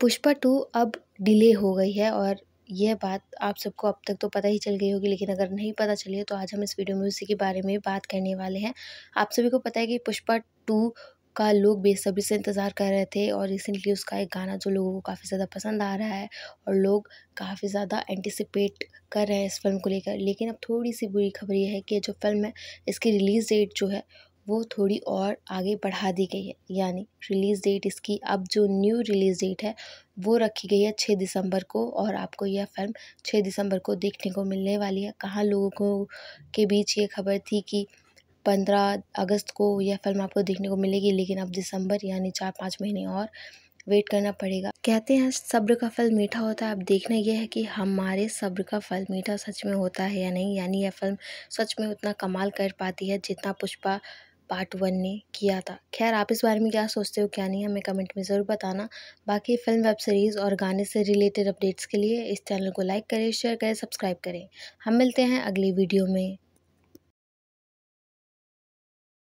पुष्पा 2 अब डिले हो गई है और यह बात आप सबको अब तक तो पता ही चल गई होगी, लेकिन अगर नहीं पता चली है तो आज हम इस वीडियो में उसी के बारे में बात करने वाले हैं। आप सभी को पता है कि पुष्पा 2 का लोग बेसब्री से इंतज़ार कर रहे थे और रिसेंटली उसका एक गाना जो लोगों को काफ़ी ज़्यादा पसंद आ रहा है और लोग काफ़ी ज़्यादा एंटिसिपेट कर रहे हैं इस फिल्म को लेकर। लेकिन अब थोड़ी सी बुरी खबर यह है कि जो फिल्म है इसकी रिलीज़ डेट जो है वो थोड़ी और आगे बढ़ा दी गई है, यानी रिलीज़ डेट इसकी अब जो न्यू रिलीज़ डेट है वो रखी गई है 6 दिसंबर को और आपको यह फिल्म 6 दिसंबर को देखने को मिलने वाली है। कहाँ लोगों के बीच ये खबर थी कि 15 अगस्त को यह फिल्म आपको देखने को मिलेगी, लेकिन अब दिसंबर यानी 4-5 महीने और वेट करना पड़ेगा। कहते हैं सब्र का फल मीठा होता है। अब देखना यह है कि हमारे सब्र का फल मीठा सच में होता है या नहीं, यानी यह फिल्म सच में उतना कमाल कर पाती है जितना पुष्पा पार्ट 1 ने किया था। खैर, आप इस बारे में क्या सोचते हो क्या नहीं, हमें कमेंट में ज़रूर बताना। बाकी फिल्म, वेब सीरीज़ और गाने से रिलेटेड अपडेट्स के लिए इस चैनल को लाइक करें, शेयर करें, सब्सक्राइब करें। हम मिलते हैं अगली वीडियो में।